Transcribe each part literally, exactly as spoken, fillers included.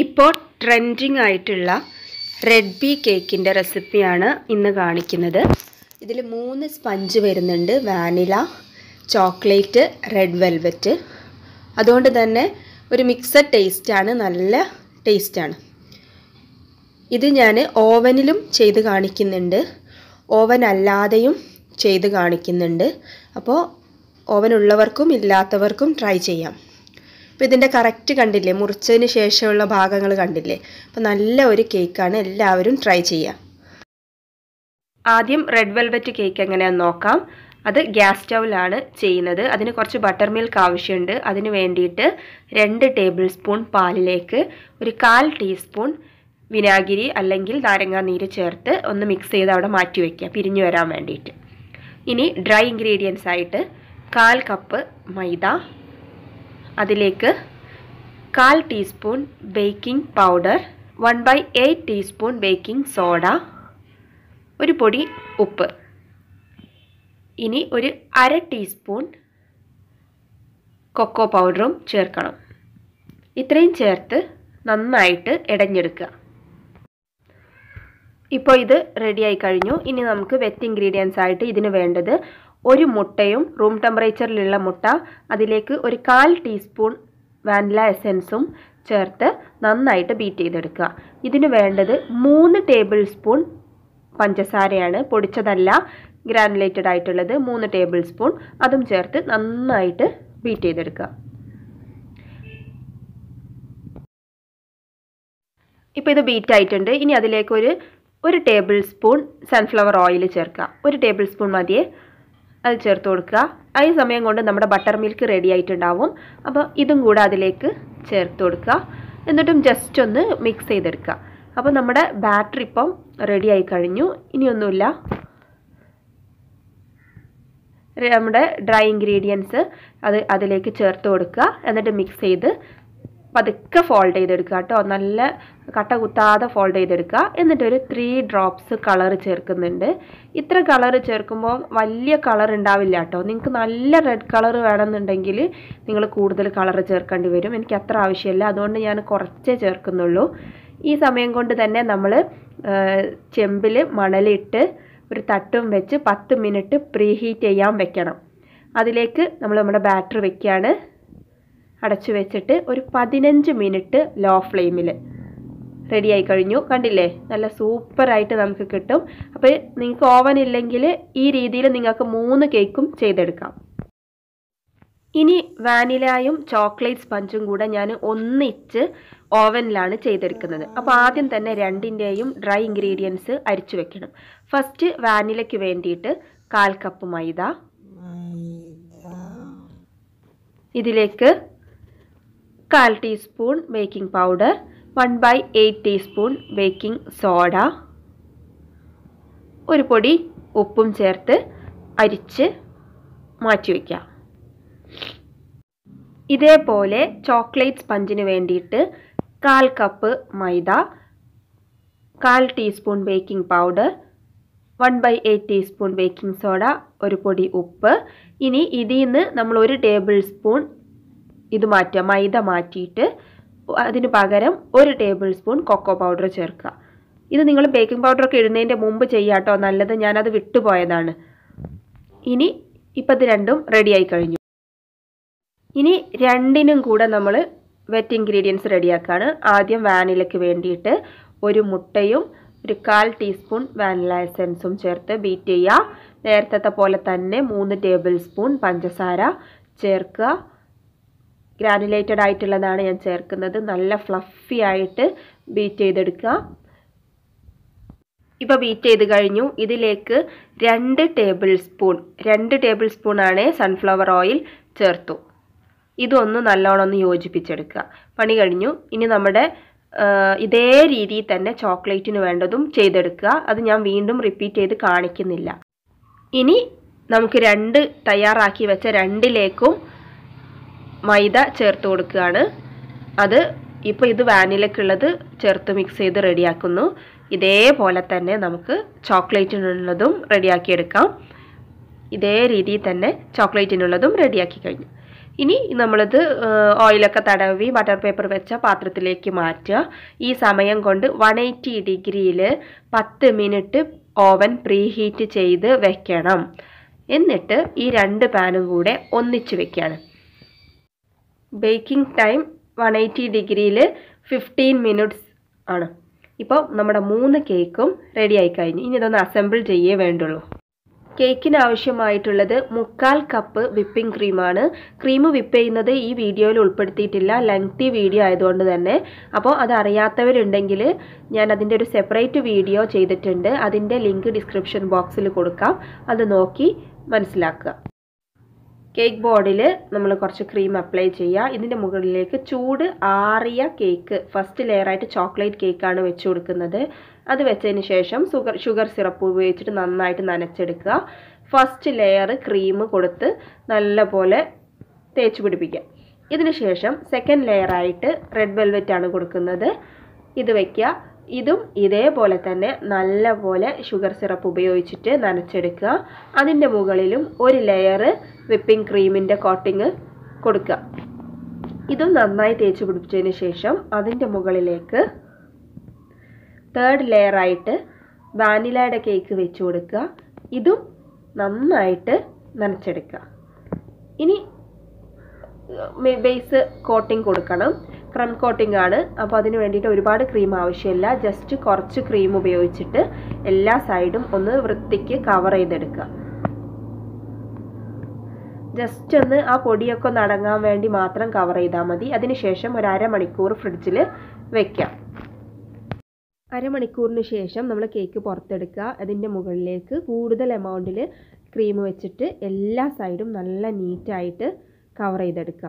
ഇപ്പോൾ ട്രെൻഡിങ് ആയിട്ടുള്ള red B കേക്കിൻ്റെ റെസിപ്പിയാണ് ഇന്ന് കാണിക്കുന്നത്. ഇതിൽ മൂന്ന് സ്പഞ്ച് വരുന്നുണ്ട്, വാനില, ചോക്ലേറ്റ്, റെഡ് വെൽവെറ്റ്. അതുകൊണ്ട് തന്നെ ഒരു മിക്സഡ് ടേസ്റ്റാണ്, നല്ല ടേസ്റ്റാണ്. ഇത് ഞാൻ ഓവനിലും ചെയ്ത് കാണിക്കുന്നുണ്ട്, ഓവൻ അല്ലാതെയും ചെയ്ത് കാണിക്കുന്നുണ്ട്. അപ്പോൾ ഓവനുള്ളവർക്കും ഇല്ലാത്തവർക്കും ട്രൈ ചെയ്യാം. അപ്പോൾ ഇതിൻ്റെ കറക്റ്റ് കണ്ടില്ലേ, മുറിച്ചതിന് ശേഷമുള്ള ഭാഗങ്ങൾ കണ്ടില്ലേ. അപ്പോൾ നല്ല ഒരു കേക്കാണ്, എല്ലാവരും ട്രൈ ചെയ്യാം. ആദ്യം റെഡ് വെൽവെറ്റ് കേക്ക് എങ്ങനെയാണെന്ന് നോക്കാം. അത് ഗ്യാസ് സ്റ്റൗവിലാണ് ചെയ്യുന്നത്. അതിന് കുറച്ച് ബട്ടർ മിൽക്ക് ആവശ്യമുണ്ട്. അതിന് വേണ്ടിയിട്ട് രണ്ട് ടേബിൾ സ്പൂൺ പാലിലേക്ക് ഒരു കാൽ ടീസ്പൂൺ വിനാഗിരി അല്ലെങ്കിൽ നാരങ്ങാനീര് ചേർത്ത് ഒന്ന് മിക്സ് ചെയ്ത് അവിടെ മാറ്റി വയ്ക്കുക, പിരിഞ്ഞു വരാൻ വേണ്ടിയിട്ട്. ഇനി ഡ്രൈ ഇൻഗ്രീഡിയൻസ് ആയിട്ട് കാൽ കപ്പ് മൈദ, അതിലേക്ക് കാൽ teaspoon baking powder, one by eight teaspoon baking soda, ഒരു പൊടി ഉപ്പ്, ഇനി ഒരു അര ടീസ്പൂൺ കൊക്കോ പൗഡറും ചേർക്കണം. ഇത്രയും ചേർത്ത് നന്നായിട്ട് ഇടഞ്ഞെടുക്കുക. ഇപ്പോൾ ഇത് റെഡിയായി കഴിഞ്ഞു. ഇനി നമുക്ക് വെറ്റ് ഇൻഗ്രീഡിയൻസ് ആയിട്ട് ഇതിന് വേണ്ടത് ഒരു മുട്ടയും, റൂം ടെമ്പറേച്ചറിലുള്ള മുട്ട, അതിലേക്ക് ഒരു കാൽ ടീസ്പൂൺ വാനില എസെൻസും ചേർത്ത് നന്നായിട്ട് ബീറ്റ് ചെയ്തെടുക്കുക. ഇതിന് വേണ്ടത് മൂന്ന് ടേബിൾ സ്പൂൺ പഞ്ചസാരയാണ്, പൊടിച്ചതല്ല, ഗ്രാനുലേറ്റഡ് ആയിട്ടുള്ളത്. മൂന്ന് ടേബിൾ സ്പൂൺ അതും ചേർത്ത് നന്നായിട്ട് ബീറ്റ് ചെയ്തെടുക്കുക. ഇപ്പോൾ ഇത് ബീറ്റ് ആയിട്ടുണ്ട്. ഇനി അതിലേക്കൊരു ഒരു ടേബിൾ സ്പൂൺ സൺഫ്ലവർ ഓയിൽ ചേർക്കുക. ഒരു ടേബിൾ സ്പൂൺ മതിയെ, അത് ചേർത്ത് കൊടുക്കുക. ഈ സമയം കൊണ്ട് നമ്മുടെ ബട്ടർ മിൽക്ക് റെഡി ആയിട്ടുണ്ടാവും. അപ്പോൾ ഇതും കൂടെ അതിലേക്ക് ചേർത്ത് കൊടുക്കുക. എന്നിട്ടും ജസ്റ്റ് ഒന്ന് മിക്സ് ചെയ്തെടുക്കുക. അപ്പോൾ നമ്മുടെ ബാറ്റർ ഇപ്പം റെഡി ആയി കഴിഞ്ഞു. ഇനിയൊന്നുമില്ല, നമ്മുടെ ഡ്രൈ ഇൻഗ്രീഡിയൻസ് അത് അതിലേക്ക് ചേർത്ത് കൊടുക്കുക. എന്നിട്ട് മിക്സ് ചെയ്ത് പതുക്കെ ഫോൾഡ് ചെയ്തെടുക്കുക കേട്ടോ, നല്ല കട്ട കുത്താതെ ഫോൾഡ് ചെയ്തെടുക്കുക. എന്നിട്ടൊരു ത്രീ ഡ്രോപ്സ് കളർ ചേർക്കുന്നുണ്ട്. ഇത്ര കളർ ചേർക്കുമ്പോൾ വലിയ കളർ ഉണ്ടാവില്ല കേട്ടോ. നിങ്ങൾക്ക് നല്ല റെഡ് കളർ വേണമെന്നുണ്ടെങ്കിൽ നിങ്ങൾ കൂടുതൽ കളർ ചേർക്കേണ്ടി വരും. എനിക്ക് അത്ര ആവശ്യമില്ല, അതുകൊണ്ട് ഞാൻ കുറച്ചേ ചേർക്കുന്നുള്ളൂ. ഈ സമയം കൊണ്ട് തന്നെ നമ്മൾ ചെമ്പിൽ മണലിട്ട് ഒരു തട്ടും വെച്ച് പത്ത് മിനിറ്റ് പ്രീ ഹീറ്റ് ചെയ്യാൻ വെക്കണം. അതിലേക്ക് നമ്മൾ നമ്മുടെ ബാറ്റർ വെക്കുകയാണ്. അടച്ചു വെച്ചിട്ട് ഒരു പതിനഞ്ച് മിനിറ്റ് ലോ ഫ്ലെയിമിൽ റെഡിയായി കഴിഞ്ഞു. കണ്ടില്ലേ, നല്ല സൂപ്പറായിട്ട് നമുക്ക് കിട്ടും. അപ്പോൾ നിങ്ങൾക്ക് ഓവൻ ഇല്ലെങ്കിൽ ഈ രീതിയിൽ നിങ്ങൾക്ക് മൂന്ന് കേക്കും ചെയ്തെടുക്കാം. ഇനി വാനിലയും ചോക്ലേറ്റ് സ്പഞ്ചും കൂടെ ഞാൻ ഒന്നിച്ച് ഓവനിലാണ് ചെയ്തെടുക്കുന്നത്. അപ്പോൾ ആദ്യം തന്നെ രണ്ടിൻ്റെയും ഡ്രൈ ഇൻഗ്രീഡിയൻസ് അരിച്ചു വെക്കണം. ഫസ്റ്റ് വാനിലയ്ക്ക് വേണ്ടിയിട്ട് കാൽ കപ്പ് മൈദ, ഇതിലേക്ക് കാൽ teaspoon baking powder, one by eight teaspoon baking soda, ഒരു പൊടി ഉപ്പും ചേർത്ത് അരിച്ച് മാറ്റിവെക്കുക. ഇതേപോലെ ചോക്ലേറ്റ് സ്പഞ്ചിന് വേണ്ടിയിട്ട് കാൽ കപ്പ് മൈദ, കാൽ teaspoon baking powder, one by eight teaspoon baking soda, ഒരു പൊടി ഉപ്പ്. ഇനി ഇതിൽ നിന്ന് നമ്മൾ ഒരു ടേബിൾ സ്പൂൺ ഇത് മാറ്റുക, മൈദ മാറ്റിയിട്ട് അതിന് പകരം ഒരു ടേബിൾ സ്പൂൺ കൊക്കോ പൗഡർ ചേർക്കുക. ഇത് നിങ്ങൾ ബേക്കിംഗ് പൗഡറൊക്കെ ഇടുന്നതിൻ്റെ മുമ്പ് ചെയ്യുക കേട്ടോ, നല്ലത്. ഞാനത് വിട്ടുപോയതാണ്. ഇനി ഇപ്പം ഇത് രണ്ടും റെഡിയായി കഴിഞ്ഞു. ഇനി രണ്ടിനും കൂടെ നമ്മൾ വെറ്റ് ഇൻഗ്രീഡിയൻസ് റെഡിയാക്കുകയാണ്. ആദ്യം വാനിലയ്ക്ക് വേണ്ടിയിട്ട് ഒരു മുട്ടയും ഒരു കാൽ ടീസ്പൂൺ വാനില എസെൻസും ചേർത്ത് ബീറ്റ് ചെയ്യുക. നേരത്തെ പോലെ തന്നെ മൂന്ന് ടേബിൾ സ്പൂൺ പഞ്ചസാര ചേർക്കുക. ഗ്രാനുലേറ്റഡ് ആയിട്ടുള്ളതാണ് ഞാൻ ചേർക്കുന്നത്. നല്ല ഫ്ലഫി ആയിട്ട് ബീറ്റ് ചെയ്തെടുക്കുക. ഇപ്പോൾ ബീറ്റ് ചെയ്ത് കഴിഞ്ഞു. ഇതിലേക്ക് രണ്ട് ടേബിൾ സ്പൂൺ രണ്ട് ടേബിൾ സ്പൂണാണ് സൺഫ്ലവർ ഓയിൽ ചേർത്തു. ഇതൊന്ന് നല്ലോണം ഒന്ന് യോജിപ്പിച്ചെടുക്കുക. പണി കഴിഞ്ഞു. ഇനി നമ്മുടെ ഇതേ രീതിയിൽ തന്നെ ചോക്ലേറ്റിന് വേണ്ടതും ചെയ്തെടുക്കുക. അത് ഞാൻ വീണ്ടും റിപ്പീറ്റ് ചെയ്ത് കാണിക്കുന്നില്ല. ഇനി നമുക്ക് രണ്ട് തയ്യാറാക്കി വെച്ച രണ്ടിലേക്കും മൈദ ചേർത്ത് കൊടുക്കുകയാണ്. അത് ഇപ്പോൾ ഇത് വാനിലയ്ക്കുള്ളത് ചേർത്ത് മിക്സ് ചെയ്ത് റെഡിയാക്കുന്നു. ഇതേപോലെ തന്നെ നമുക്ക് ചോക്ലേറ്റിനുള്ളതും റെഡിയാക്കിയെടുക്കാം. ഇതേ രീതിയിൽ തന്നെ ചോക്ലേറ്റിനുള്ളതും റെഡിയാക്കി കഴിഞ്ഞു. ഇനി നമ്മളത് ഓയിലൊക്കെ തടവി ബട്ടർ പേപ്പർ വെച്ച പാത്രത്തിലേക്ക് മാറ്റുക. ഈ സമയം കൊണ്ട് നൂറ്റി എൺപത് ഡിഗ്രിയിൽ പത്ത് മിനിറ്റ് ഓവൻ പ്രീഹീറ്റ് ചെയ്ത് വെക്കണം. എന്നിട്ട് ഈ രണ്ട് പാനും കൂടെ ഒന്നിച്ച് വെക്കണം. ബേക്കിംഗ് ടൈം നൂറ്റി എൺപത് ഡിഗ്രിയിൽ പതിനഞ്ച് മിനിറ്റ്സ് ആണ്. ഇപ്പോൾ നമ്മുടെ മൂന്ന് കേക്കും റെഡി ആയി കഴിഞ്ഞു. ഇനി ഇതൊന്ന് അസംബിൾ ചെയ്യേ വേണ്ടുള്ളൂ. കേക്കിന് ആവശ്യമായിട്ടുള്ളത് മുക്കാൽ കപ്പ് വിപ്പിംഗ് ക്രീമാണ്. ക്രീം വിപ്പ് ചെയ്യുന്നത് ഈ വീഡിയോയിൽ ഉൾപ്പെടുത്തിയിട്ടില്ല, ലെങ്തി വീഡിയോ ആയതുകൊണ്ട് തന്നെ. അപ്പോൾ അതറിയാത്തവരുണ്ടെങ്കിൽ ഞാൻ അതിൻ്റെ ഒരു സെപ്പറേറ്റ് വീഡിയോ ചെയ്തിട്ടുണ്ട്, അതിൻ്റെ ലിങ്ക് ഡിസ്ക്രിപ്ഷൻ ബോക്സിൽ കൊടുക്കാം, അത് നോക്കി മനസ്സിലാക്കുക. കേക്ക് ബോർഡിൽ നമ്മൾ കുറച്ച് ക്രീം അപ്ലൈ ചെയ്യുക. ഇതിൻ്റെ മുകളിലേക്ക് ചൂട് ആറിയ കേക്ക്, ഫസ്റ്റ് ലെയറായിട്ട് ചോക്ലേറ്റ് കേക്കാണ് വെച്ച് കൊടുക്കുന്നത്. അത് വെച്ചതിന് ശേഷം ഷുഗർ ഷുഗർ സിറപ്പ് ഉപയോഗിച്ചിട്ട് നന്നായിട്ട് നനച്ചെടുക്കുക. ഫസ്റ്റ് ലെയർ ക്രീം കൊടുത്ത് നല്ലപോലെ തേച്ച് പിടിപ്പിക്കുക. ഇതിന് ശേഷം സെക്കൻഡ് ലെയറായിട്ട് റെഡ് വെൽവെറ്റാണ് കൊടുക്കുന്നത്, ഇത് വയ്ക്കുക. ഇതും ഇതേപോലെ തന്നെ നല്ലപോലെ ഷുഗർ സിറപ്പ് ഉപയോഗിച്ചിട്ട് നനച്ചെടുക്കുക. അതിൻ്റെ മുകളിലും ഒരു ലെയർ വിപ്പിംഗ് ക്രീമിൻ്റെ കോട്ടിങ് കൊടുക്കുക. ഇതും നന്നായി തേച്ച് പിടിപ്പിച്ചതിന് ശേഷം അതിൻ്റെ മുകളിലേക്ക് തേർഡ് ലെയറായിട്ട് വാനിലയുടെ കേക്ക് വെച്ച് കൊടുക്കുക. ഇതും നന്നായിട്ട് നനച്ചെടുക്കുക. ഇനി ബേസ് കോട്ടിംഗ് കൊടുക്കണം, ക്രം കോട്ടിംഗ് ആണ്. അപ്പോൾ അതിന് വേണ്ടിയിട്ട് ഒരുപാട് ക്രീം ആവശ്യമില്ല, ജസ്റ്റ് കുറച്ച് ക്രീം ഉപയോഗിച്ചിട്ട് എല്ലാ സൈഡും ഒന്ന് വൃത്തിക്ക് കവർ ചെയ്തെടുക്കുക. ജസ്റ്റ് ഒന്ന് ആ പൊടിയൊക്കെ ഒന്ന് അടങ്ങാൻ വേണ്ടി മാത്രം കവർ ചെയ്താൽ മതി. അതിനുശേഷം ഒരു അരമണിക്കൂർ ഫ്രിഡ്ജിൽ വെക്കാം. അരമണിക്കൂറിന് ശേഷം നമ്മൾ കേക്ക് പുറത്തെടുക്കുക. അതിൻ്റെ മുകളിലേക്ക് കൂടുതൽ എമൗണ്ടിൽ ക്രീം വെച്ചിട്ട് എല്ലാ സൈഡും നല്ല നീറ്റായിട്ട് കവർ ചെയ്തെടുക്കുക.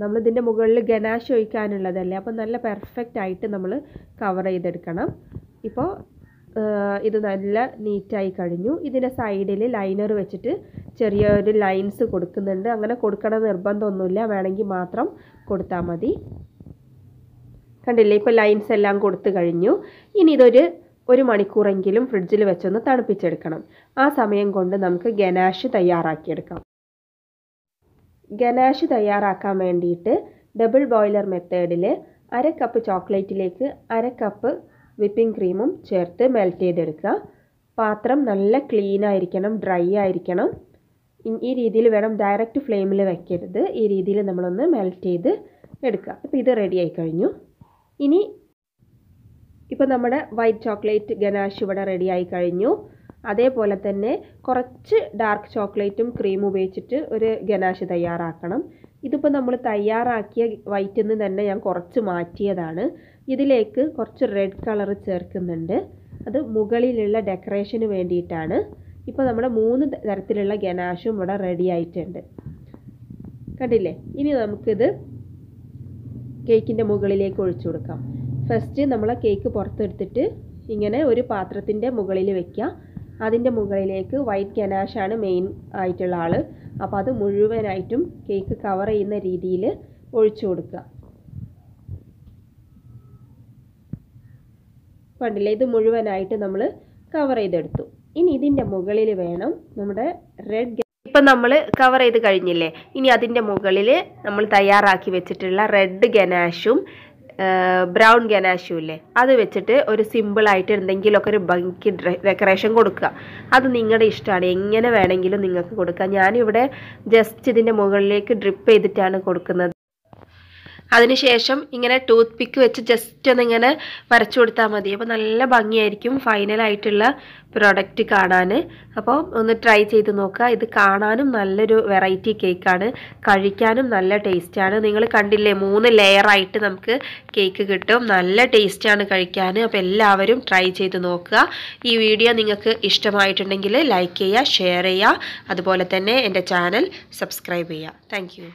നമ്മളിതിൻ്റെ മുകളിൽ ഗനാഷ് ഒഴിക്കാനുള്ളതല്ലേ, അപ്പോൾ നല്ല പെർഫെക്റ്റ് ആയിട്ട് നമ്മൾ കവർ ചെയ്തെടുക്കണം. ഇപ്പോൾ ഇത് നല്ല നീറ്റായി കഴിഞ്ഞു. ഇതിൻ്റെ സൈഡിൽ ലൈനർ വെച്ചിട്ട് ചെറിയൊരു ലൈൻസ് കൊടുക്കുന്നുണ്ട്. അങ്ങനെ കൊടുക്കണം നിർബന്ധമൊന്നുമില്ല, വേണമെങ്കിൽ മാത്രം കൊടുത്താൽ മതി. കണ്ടില്ലേ, ഇപ്പോൾ ലൈൻസ് എല്ലാം കൊടുത്തു കഴിഞ്ഞു. ഇനി ഇതൊരു ഒരു മണിക്കൂറെങ്കിലും ഫ്രിഡ്ജിൽ വെച്ചൊന്ന് തണുപ്പിച്ചെടുക്കണം. ആ സമയം കൊണ്ട് നമുക്ക് ഗനാഷ് തയ്യാറാക്കിയെടുക്കാം. ഗനാഷ് തയ്യാറാക്കാൻ വേണ്ടിയിട്ട് ഡബിൾ ബോയിലർ മെത്തേഡിൽ അര കപ്പ് ചോക്ലേറ്റിലേക്ക് അര കപ്പ് വിപ്പിംഗ് ക്രീമും ചേർത്ത് മെൽറ്റ് ചെയ്തെടുക്കുക. പാത്രം നല്ല ക്ലീൻ ആയിരിക്കണം, ഡ്രൈ ആയിരിക്കണം. ഈ രീതിയിൽ വേണം, ഡയറക്റ്റ് ഫ്ലെയിമിൽ വെക്കരുത്. ഈ രീതിയിൽ നമ്മളൊന്ന് മെൽറ്റ് ചെയ്ത് എടുക്കുക. അപ്പോൾ ഇത് റെഡി ആയി കഴിഞ്ഞു. ഇനി ഇപ്പോൾ നമ്മുടെ വൈറ്റ് ചോക്ലേറ്റ് ഗനാഷ് ഇവിടെ റെഡി ആയി കഴിഞ്ഞു. അതേപോലെ തന്നെ കുറച്ച് ഡാർക്ക് ചോക്ലേറ്റും ക്രീം ഉപയോഗിച്ചിട്ട് ഒരു ഗനാഷ് തയ്യാറാക്കണം. ഇതിപ്പോൾ നമ്മൾ തയ്യാറാക്കിയ വൈറ്റിൽ നിന്ന് തന്നെ ഞാൻ കുറച്ച് മാറ്റിയതാണ്. ഇതിലേക്ക് കുറച്ച് റെഡ് കളർ ചേർക്കുന്നുണ്ട്, അത് മുകളിലുള്ള ഡെക്കറേഷന് വേണ്ടിയിട്ടാണ്. ഇപ്പോൾ നമ്മുടെ മൂന്ന് തരത്തിലുള്ള ഗനാഷും ഇവിടെ റെഡി ആയിട്ടുണ്ട്. കണ്ടില്ലേ, ഇനി നമുക്കിത് കേക്കിൻ്റെ മുകളിലേക്ക് ഒഴിച്ചു കൊടുക്കാം. ഫസ്റ്റ് നമ്മൾ കേക്ക് പുറത്തെടുത്തിട്ട് ഇങ്ങനെ ഒരു പാത്രത്തിൻ്റെ മുകളിൽ വെക്കുക. അതിൻ്റെ മുകളിലേക്ക് വൈറ്റ് ഗനാഷാണ് മെയിൻ ആയിട്ടുള്ള ആൾ, അപ്പോൾ അത് മുഴുവനായിട്ടും കേക്ക് കവർ ചെയ്യുന്ന രീതിയിൽ ഒഴിച്ചു കൊടുക്കുക. കണ്ടില്ലേ, ഇത് മുഴുവനായിട്ട് നമ്മൾ കവർ ചെയ്തെടുത്തു. ഇനി ഇതിൻ്റെ മുകളിൽ വേണം നമ്മുടെ റെഡ്. ഇപ്പം നമ്മൾ കവർ ചെയ്ത് കഴിഞ്ഞില്ലേ, ഇനി അതിൻ്റെ മുകളിൽ നമ്മൾ തയ്യാറാക്കി വെച്ചിട്ടുള്ള റെഡ് ഗനാഷും ബ്രൗൺ ഗനാഷും ഇല്ലേ, അത് വെച്ചിട്ട് ഒരു സിമ്പിളായിട്ട് എന്തെങ്കിലുമൊക്കെ ഒരു ഭംഗി ഡെക്കറേഷൻ കൊടുക്കുക. അത് നിങ്ങളുടെ ഇഷ്ടമാണ്, എങ്ങനെ വേണമെങ്കിലും നിങ്ങൾക്ക് കൊടുക്കുക. ഞാനിവിടെ ജസ്റ്റ് ഇതിൻ്റെ മുകളിലേക്ക് ഡ്രിപ്പ് ചെയ്തിട്ടാണ് കൊടുക്കുന്നത്. അതിനുശേഷം ഇങ്ങനെ ടൂത്ത് പിക്ക് വെച്ച് ജസ്റ്റ് ഒന്നിങ്ങനെ വരച്ചു കൊടുത്താൽ മതി. അപ്പോൾ നല്ല ഭംഗിയായിരിക്കും ഫൈനലായിട്ടുള്ള പ്രോഡക്റ്റ് കാണാൻ. അപ്പോൾ ഒന്ന് ട്രൈ ചെയ്ത് നോക്കുക. ഇത് കാണാനും നല്ലൊരു വെറൈറ്റി കേക്കാണ്, കഴിക്കാനും നല്ല ടേസ്റ്റാണ്. നിങ്ങൾ കണ്ടില്ലേ, മൂന്ന് ലെയറായിട്ട് നമുക്ക് കേക്ക് കിട്ടും. നല്ല ടേസ്റ്റാണ് കഴിക്കാൻ. അപ്പോൾ എല്ലാവരും ട്രൈ ചെയ്ത് നോക്കുക. ഈ വീഡിയോ നിങ്ങൾക്ക് ഇഷ്ടമായിട്ടുണ്ടെങ്കിൽ ലൈക്ക് ചെയ്യുക, ഷെയർ ചെയ്യുക, അതുപോലെ തന്നെ എൻ്റെ ചാനൽ സബ്സ്ക്രൈബ് ചെയ്യുക. Thank U.